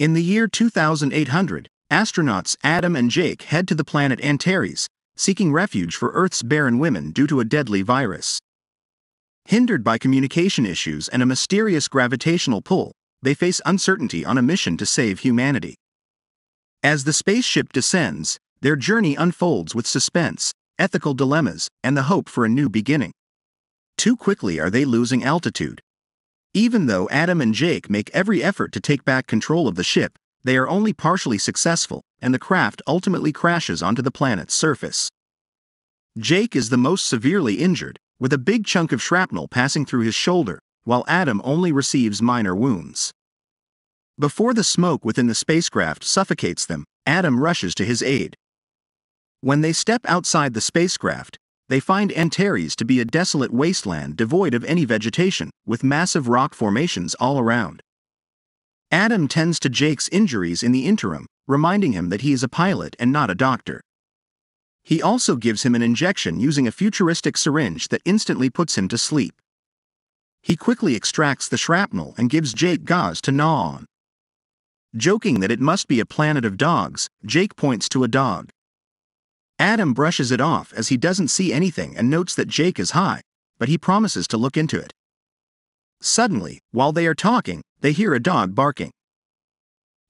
In the year 2800, astronauts Adam and Jake head to the planet Antares, seeking refuge for Earth's barren women due to a deadly virus. Hindered by communication issues and a mysterious gravitational pull, they face uncertainty on a mission to save humanity. As the spaceship descends, their journey unfolds with suspense, ethical dilemmas, and the hope for a new beginning. Too quickly are they losing altitude. Even though Adam and Jake make every effort to take back control of the ship, they are only partially successful, and the craft ultimately crashes onto the planet's surface. Jake is the most severely injured, with a big chunk of shrapnel passing through his shoulder, while Adam only receives minor wounds. Before the smoke within the spacecraft suffocates them, Adam rushes to his aid. When they step outside the spacecraft, they find Antares to be a desolate wasteland devoid of any vegetation, with massive rock formations all around. Adam tends to Jake's injuries in the interim, reminding him that he is a pilot and not a doctor. He also gives him an injection using a futuristic syringe that instantly puts him to sleep. He quickly extracts the shrapnel and gives Jake gauze to gnaw on. Joking that it must be a planet of dogs, Jake points to a dog. Adam brushes it off as he doesn't see anything and notes that Jake is high, but he promises to look into it. Suddenly, while they are talking, they hear a dog barking.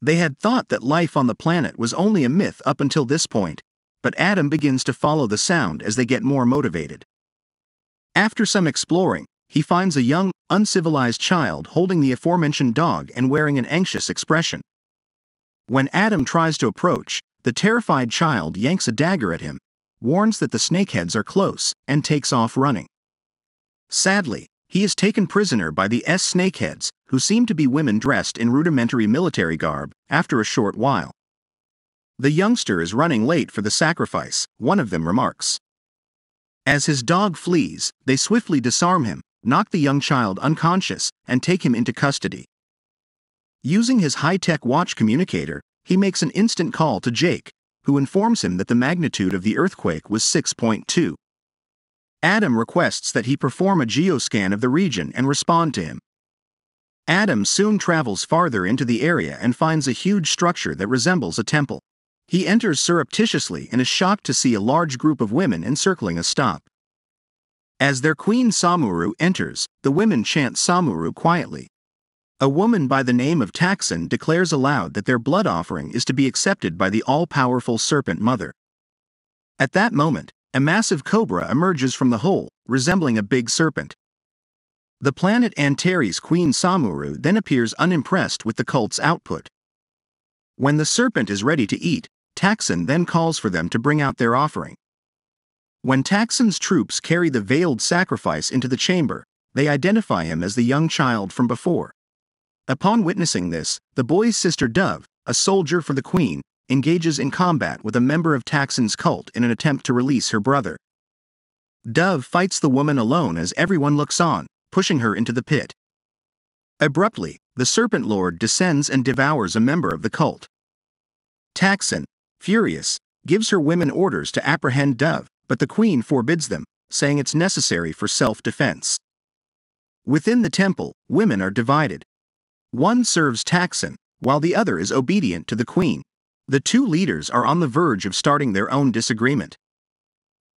They had thought that life on the planet was only a myth up until this point, but Adam begins to follow the sound as they get more motivated. After some exploring, he finds a young, uncivilized child holding the aforementioned dog and wearing an anxious expression. When Adam tries to approach, the terrified child yanks a dagger at him, warns that the snakeheads are close, and takes off running. Sadly, he is taken prisoner by the snakeheads, who seem to be women dressed in rudimentary military garb, after a short while. The youngster is running late for the sacrifice, one of them remarks. As his dog flees, they swiftly disarm him, knock the young child unconscious, and take him into custody. Using his high-tech watch communicator, he makes an instant call to Jake, who informs him that the magnitude of the earthquake was 6.2. Adam requests that he perform a geoscan of the region and respond to him. Adam soon travels farther into the area and finds a huge structure that resembles a temple. He enters surreptitiously and is shocked to see a large group of women encircling a stop. As their queen Sumuru enters, the women chant Sumuru quietly. A woman by the name of Taxon declares aloud that their blood offering is to be accepted by the all-powerful serpent mother. At that moment, a massive cobra emerges from the hole, resembling a big serpent. The planet Antares' queen Sumuru then appears unimpressed with the cult's output. When the serpent is ready to eat, Taxon then calls for them to bring out their offering. When Taxon's troops carry the veiled sacrifice into the chamber, they identify him as the young child from before. Upon witnessing this, the boy's sister Dove, a soldier for the queen, engages in combat with a member of Taxon's cult in an attempt to release her brother. Dove fights the woman alone as everyone looks on, pushing her into the pit. Abruptly, the serpent lord descends and devours a member of the cult. Taxon, furious, gives her women orders to apprehend Dove, but the queen forbids them, saying it's necessary for self-defense. Within the temple, women are divided. One serves Taxon, while the other is obedient to the queen. The two leaders are on the verge of starting their own disagreement.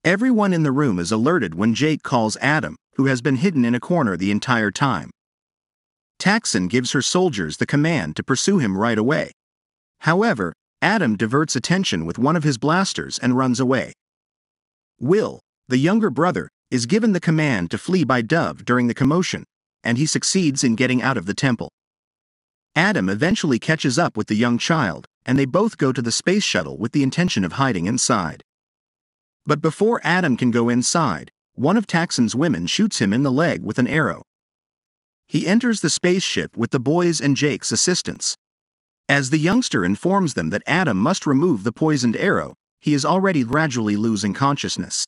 Everyone in the room is alerted when Jake calls Adam, who has been hidden in a corner the entire time. Taxon gives her soldiers the command to pursue him right away. However, Adam diverts attention with one of his blasters and runs away. Will, the younger brother, is given the command to flee by Dove during the commotion, and he succeeds in getting out of the temple. Adam eventually catches up with the young child, and they both go to the space shuttle with the intention of hiding inside. But before Adam can go inside, one of Taxon's women shoots him in the leg with an arrow. He enters the spaceship with the boys and Jake's assistance. As the youngster informs them that Adam must remove the poisoned arrow, he is already gradually losing consciousness.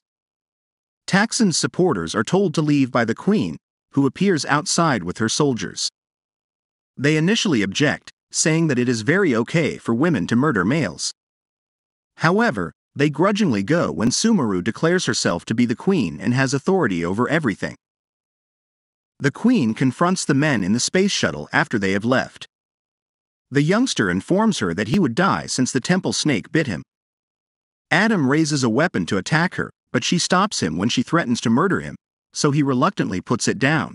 Taxon's supporters are told to leave by the queen, who appears outside with her soldiers. They initially object, saying that it is very okay for women to murder males. However, they grudgingly go when Sumuru declares herself to be the queen and has authority over everything. The queen confronts the men in the space shuttle after they have left. The youngster informs her that he would die since the temple snake bit him. Adam raises a weapon to attack her, but she stops him when she threatens to murder him, so he reluctantly puts it down.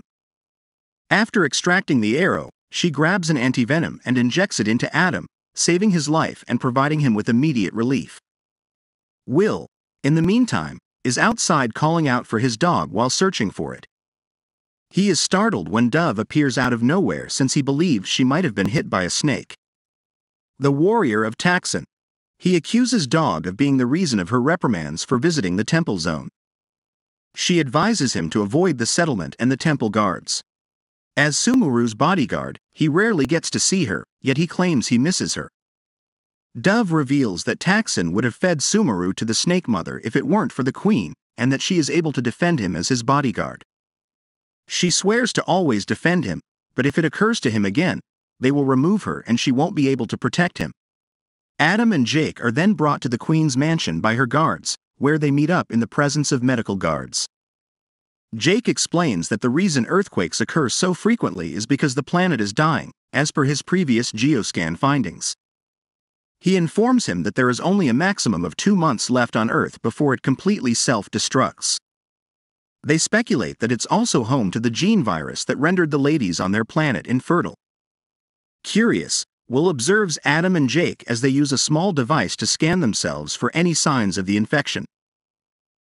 After extracting the arrow, she grabs an antivenom and injects it into Adam, saving his life and providing him with immediate relief. Will, in the meantime, is outside calling out for his dog while searching for it. He is startled when Dove appears out of nowhere since he believes she might have been hit by a snake. The warrior of Taxon. He accuses Dove of being the reason of her reprimands for visiting the temple zone. She advises him to avoid the settlement and the temple guards. As Sumuru's bodyguard, he rarely gets to see her, yet he claims he misses her. Dove reveals that Taxon would have fed Sumuru to the snake mother if it weren't for the queen, and that she is able to defend him as his bodyguard. She swears to always defend him, but if it occurs to him again, they will remove her and she won't be able to protect him. Adam and Jake are then brought to the queen's mansion by her guards, where they meet up in the presence of medical guards. Jake explains that the reason earthquakes occur so frequently is because the planet is dying, as per his previous geoscan findings. He informs him that there is only a maximum of 2 months left on Earth before it completely self-destructs. They speculate that it's also home to the gene virus that rendered the ladies on their planet infertile. Curious, Will observes Adam and Jake as they use a small device to scan themselves for any signs of the infection.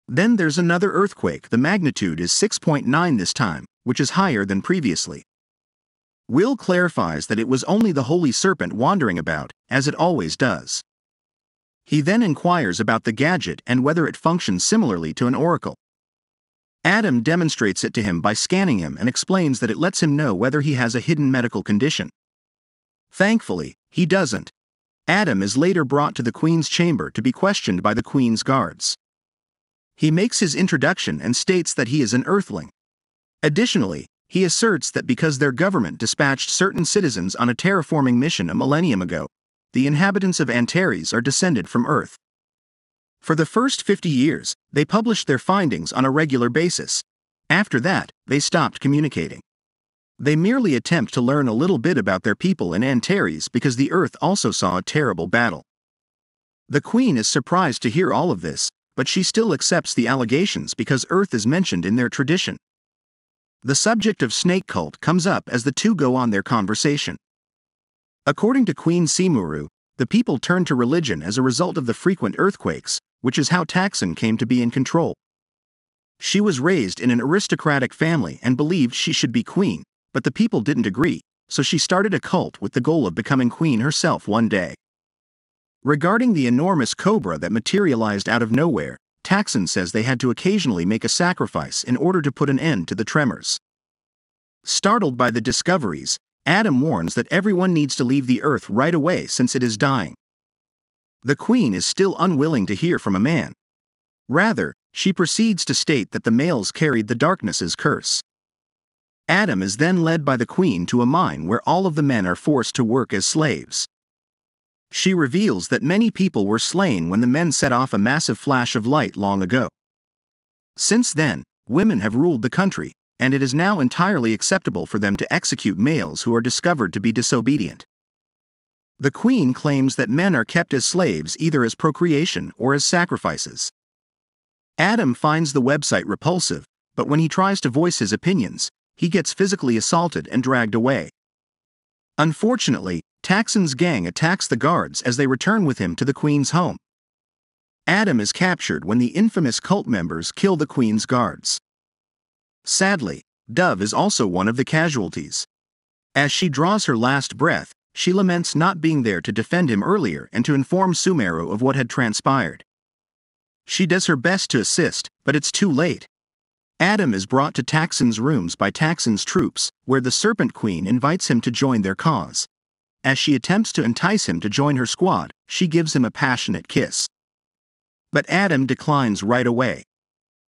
Then there's another earthquake. The magnitude is 6.9 this time, which is higher than previously. Will clarifies that it was only the holy serpent wandering about, as it always does. He then inquires about the gadget and whether it functions similarly to an oracle. Adam demonstrates it to him by scanning him and explains that it lets him know whether he has a hidden medical condition. Thankfully, he doesn't. Adam is later brought to the queen's chamber to be questioned by the queen's guards. He makes his introduction and states that he is an earthling. Additionally, he asserts that because their government dispatched certain citizens on a terraforming mission a millennium ago, the inhabitants of Antares are descended from Earth. For the first 50 years, they published their findings on a regular basis. After that, they stopped communicating. They merely attempt to learn a little bit about their people in Antares because the Earth also saw a terrible battle. The Queen is surprised to hear all of this, but she still accepts the allegations because Earth is mentioned in their tradition. The subject of snake cult comes up as the two go on their conversation. According to Queen Sumuru, the people turned to religion as a result of the frequent earthquakes, which is how Taxon came to be in control. She was raised in an aristocratic family and believed she should be queen, but the people didn't agree, so she started a cult with the goal of becoming queen herself one day. Regarding the enormous cobra that materialized out of nowhere, Taxon says they had to occasionally make a sacrifice in order to put an end to the tremors. Startled by the discoveries, Adam warns that everyone needs to leave the Earth right away since it is dying. The queen is still unwilling to hear from a man. Rather, she proceeds to state that the males carried the darkness's curse. Adam is then led by the queen to a mine where all of the men are forced to work as slaves. She reveals that many people were slain when the men set off a massive flash of light long ago. Since then, women have ruled the country, and it is now entirely acceptable for them to execute males who are discovered to be disobedient. The queen claims that men are kept as slaves either as procreation or as sacrifices. Adam finds the website repulsive, but when he tries to voice his opinions, he gets physically assaulted and dragged away. Unfortunately, Taxon's gang attacks the guards as they return with him to the queen's home. Adam is captured when the infamous cult members kill the queen's guards. Sadly, Dove is also one of the casualties. As she draws her last breath, she laments not being there to defend him earlier and to inform Sumuru of what had transpired. She does her best to assist, but it's too late. Adam is brought to Taxon's rooms by Taxon's troops, where the Serpent Queen invites him to join their cause. As she attempts to entice him to join her squad, she gives him a passionate kiss. But Adam declines right away.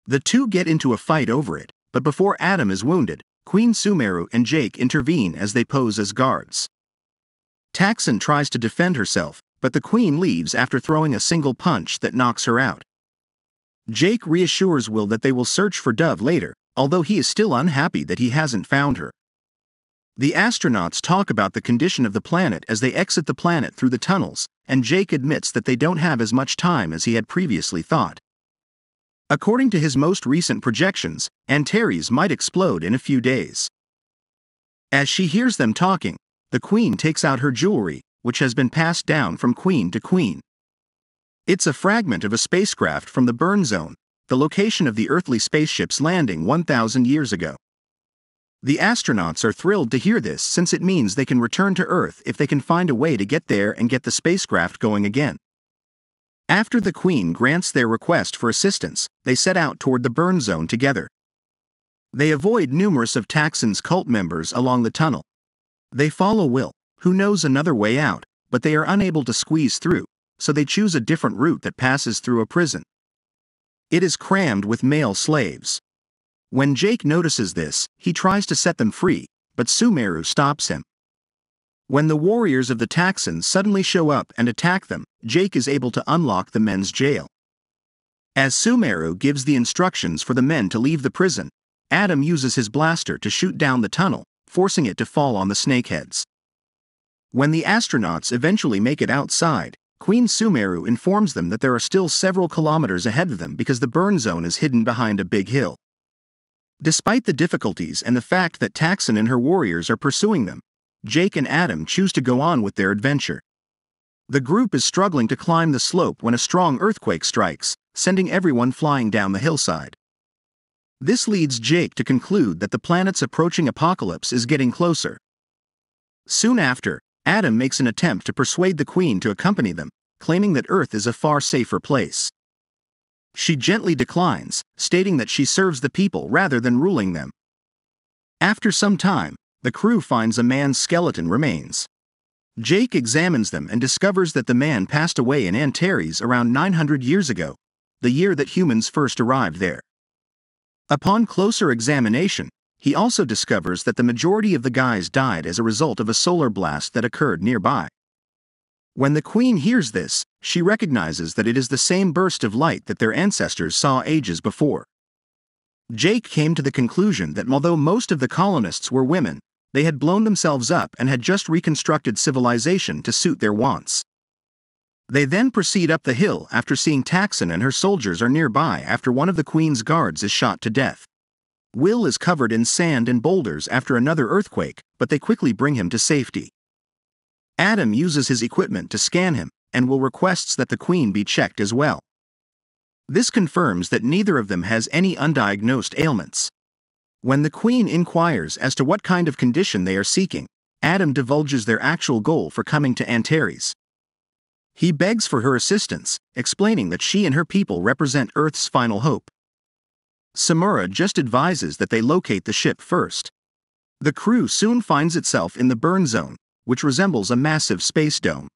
The two get into a fight over it, but before Adam is wounded, Queen Sumuru and Jake intervene as they pose as guards. Taxon tries to defend herself, but the queen leaves after throwing a single punch that knocks her out. Jake reassures Will that they will search for Dove later, although he is still unhappy that he hasn't found her. The astronauts talk about the condition of the planet as they exit the planet through the tunnels, and Jake admits that they don't have as much time as he had previously thought. According to his most recent projections, Antares might explode in a few days. As she hears them talking, the queen takes out her jewelry, which has been passed down from queen to queen. It's a fragment of a spacecraft from the burn zone, the location of the earthly spaceship's landing 1,000 years ago. The astronauts are thrilled to hear this since it means they can return to Earth if they can find a way to get there and get the spacecraft going again. After the queen grants their request for assistance, they set out toward the burn zone together. They avoid numerous of Taxon's cult members along the tunnel. They follow Will, who knows another way out, but they are unable to squeeze through, so they choose a different route that passes through a prison. It is crammed with male slaves. When Jake notices this, he tries to set them free, but Sumuru stops him. When the warriors of the Taxon suddenly show up and attack them, Jake is able to unlock the men's jail. As Sumuru gives the instructions for the men to leave the prison, Adam uses his blaster to shoot down the tunnel, forcing it to fall on the snakeheads. When the astronauts eventually make it outside, Queen Sumuru informs them that there are still several kilometers ahead of them because the burn zone is hidden behind a big hill. Despite the difficulties and the fact that Taxon and her warriors are pursuing them, Jake and Adam choose to go on with their adventure. The group is struggling to climb the slope when a strong earthquake strikes, sending everyone flying down the hillside. This leads Jake to conclude that the planet's approaching apocalypse is getting closer. Soon after, Adam makes an attempt to persuade the Queen to accompany them, claiming that Earth is a far safer place. She gently declines, stating that she serves the people rather than ruling them. After some time, the crew finds a man's skeleton remains. Jake examines them and discovers that the man passed away in Antares around 900 years ago, the year that humans first arrived there. Upon closer examination, he also discovers that the majority of the guys died as a result of a solar blast that occurred nearby. When the queen hears this, she recognizes that it is the same burst of light that their ancestors saw ages before. Jake came to the conclusion that although most of the colonists were women, they had blown themselves up and had just reconstructed civilization to suit their wants. They then proceed up the hill after seeing Taxon and her soldiers are nearby after one of the queen's guards is shot to death. Will is covered in sand and boulders after another earthquake, but they quickly bring him to safety. Adam uses his equipment to scan him, and Will requests that the queen be checked as well. This confirms that neither of them has any undiagnosed ailments. When the queen inquires as to what kind of condition they are seeking, Adam divulges their actual goal for coming to Antares. He begs for her assistance, explaining that she and her people represent Earth's final hope. Sumuru just advises that they locate the ship first. The crew soon finds itself in the burn zone, which resembles a massive space dome.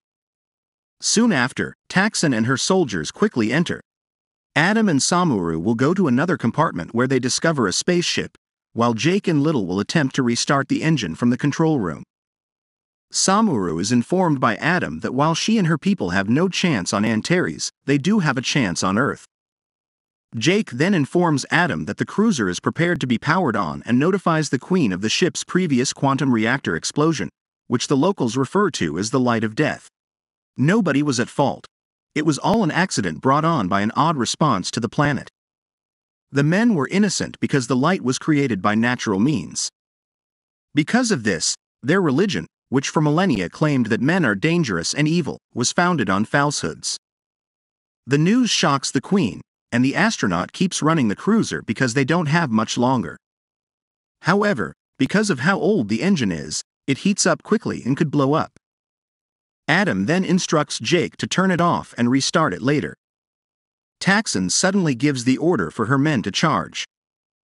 Soon after, Taxon and her soldiers quickly enter. Adam and Sumuru will go to another compartment where they discover a spaceship, while Jake and Little will attempt to restart the engine from the control room. Sumuru is informed by Adam that while she and her people have no chance on Antares, they do have a chance on Earth. Jake then informs Adam that the cruiser is prepared to be powered on and notifies the Queen of the ship's previous quantum reactor explosion, which the locals refer to as the light of death. Nobody was at fault. It was all an accident brought on by an odd response to the planet. The men were innocent because the light was created by natural means. Because of this, their religion, which for millennia claimed that men are dangerous and evil, was founded on falsehoods. The news shocks the Queen, and the astronaut keeps running the cruiser because they don't have much longer. However, because of how old the engine is, it heats up quickly and could blow up. Adam then instructs Jake to turn it off and restart it later. Taxon suddenly gives the order for her men to charge.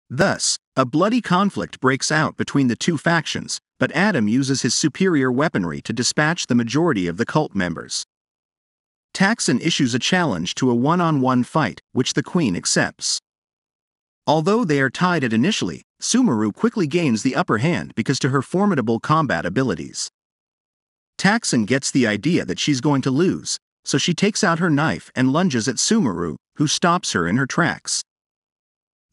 Thus, a bloody conflict breaks out between the two factions, but Adam uses his superior weaponry to dispatch the majority of the cult members. Taxon issues a challenge to a one-on-one fight, which the Queen accepts. Although they are tied at initially, Sumuru quickly gains the upper hand because of her formidable combat abilities. Taxon gets the idea that she's going to lose, so she takes out her knife and lunges at Sumuru, who stops her in her tracks.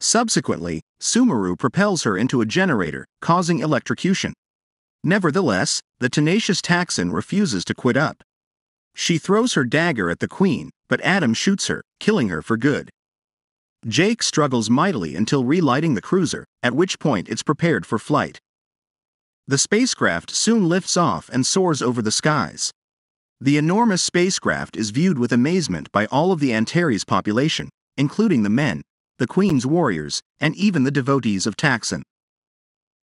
Subsequently, Sumuru propels her into a generator, causing electrocution. Nevertheless, the tenacious Taxon refuses to quit up. She throws her dagger at the queen, but Adam shoots her, killing her for good. Jake struggles mightily until relighting the cruiser, at which point it's prepared for flight. The spacecraft soon lifts off and soars over the skies. The enormous spacecraft is viewed with amazement by all of the Antares population, including the men, the queen's warriors, and even the devotees of Taxon.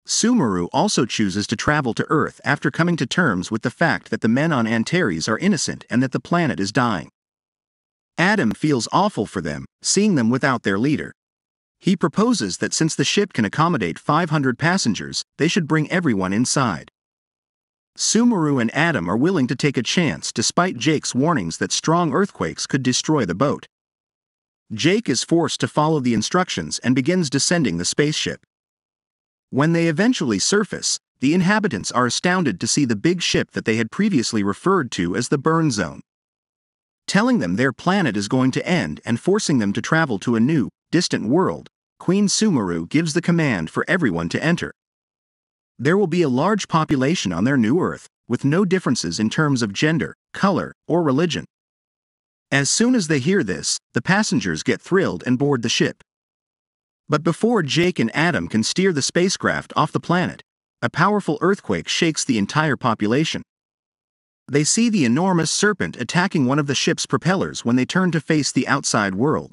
Sumuru also chooses to travel to Earth after coming to terms with the fact that the men on Antares are innocent and that the planet is dying. Adam feels awful for them, seeing them without their leader. He proposes that since the ship can accommodate 500 passengers, they should bring everyone inside. Sumuru and Adam are willing to take a chance despite Jake's warnings that strong earthquakes could destroy the boat. Jake is forced to follow the instructions and begins descending the spaceship. When they eventually surface, the inhabitants are astounded to see the big ship that they had previously referred to as the burn zone, telling them their planet is going to end and forcing them to travel to a new, distant world. Queen Sumuru gives the command for everyone to enter. There will be a large population on their new Earth, with no differences in terms of gender, color, or religion. As soon as they hear this, the passengers get thrilled and board the ship. But before Jake and Adam can steer the spacecraft off the planet, a powerful earthquake shakes the entire population. They see the enormous serpent attacking one of the ship's propellers when they turn to face the outside world.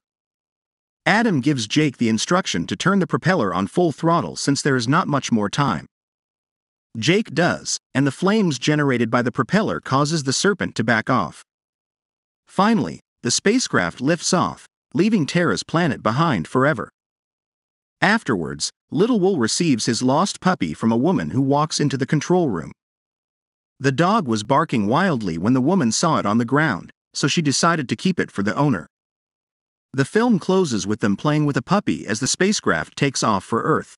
Adam gives Jake the instruction to turn the propeller on full throttle since there is not much more time. Jake does, and the flames generated by the propeller causes the serpent to back off. Finally, the spacecraft lifts off, leaving Terra's planet behind forever. Afterwards, Little Will receives his lost puppy from a woman who walks into the control room. The dog was barking wildly when the woman saw it on the ground, so she decided to keep it for the owner. The film closes with them playing with a puppy as the spacecraft takes off for Earth.